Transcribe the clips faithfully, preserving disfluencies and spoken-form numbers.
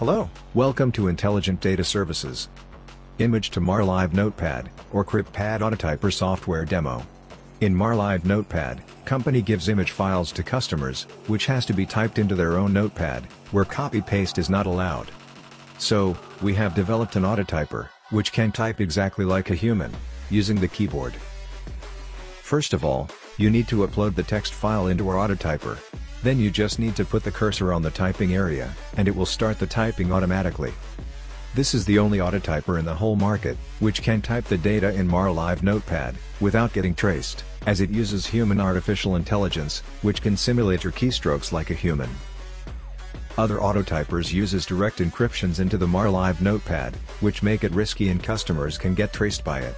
Hello, welcome to Intelligent Data Services. Image to MarLive Notepad, or CryptPad Autotyper software demo. In MarLive Notepad, company gives image files to customers, which has to be typed into their own notepad, where copy-paste is not allowed. So, we have developed an autotyper, which can type exactly like a human, using the keyboard. First of all, you need to upload the text file into our autotyper. Then you just need to put the cursor on the typing area, and it will start the typing automatically. This is the only autotyper in the whole market, which can type the data in MarLive Notepad, without getting traced, as it uses human artificial intelligence, which can simulate your keystrokes like a human. Other autotypers uses direct encryptions into the MarLive Notepad, which make it risky and customers can get traced by it.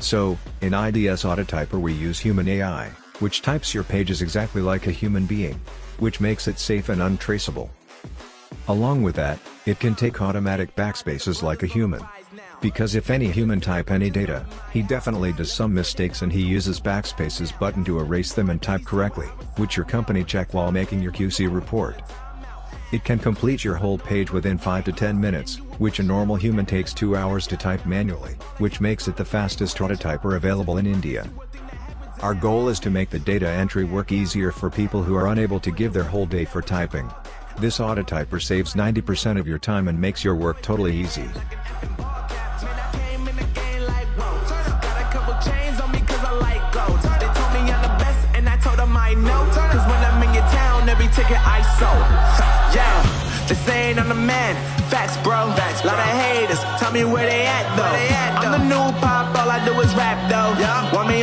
So, in I D S Autotyper we use human A I, which types your pages exactly like a human being, which makes it safe and untraceable. Along with that, it can take automatic backspaces like a human. Because if any human type any data, he definitely does some mistakes and he uses backspaces button to erase them and type correctly, which your company check while making your Q C report. It can complete your whole page within five to ten minutes, which a normal human takes two hours to type manually, which makes it the fastest autotyper available in India. Our goal is to make the data entry work easier for people who are unable to give their whole day for typing. This autotyper saves ninety percent of your time and makes your work totally easy. They saying I'm the man, facts bro, facts, lot of haters, tell me where they at though, they at, though. I'm the new pop, all I do is rap though, yeah. Want me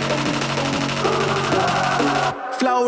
Flow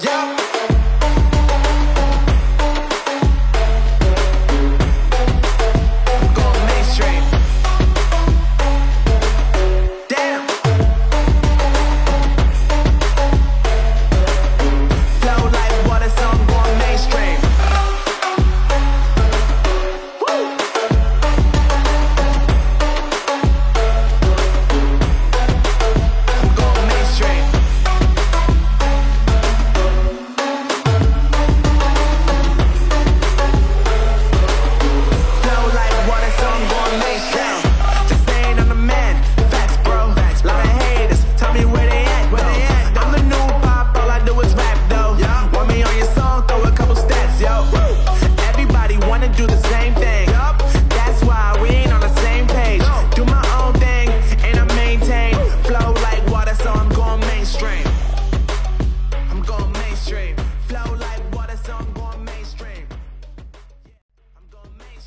Yeah.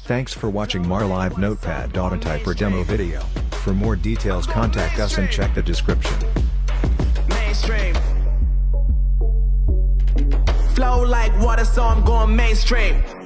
Thanks for watching MarLive Notepad Autotyper demo video. For more details contact us and check the description. Mainstream. Flow like water, so I'm going mainstream.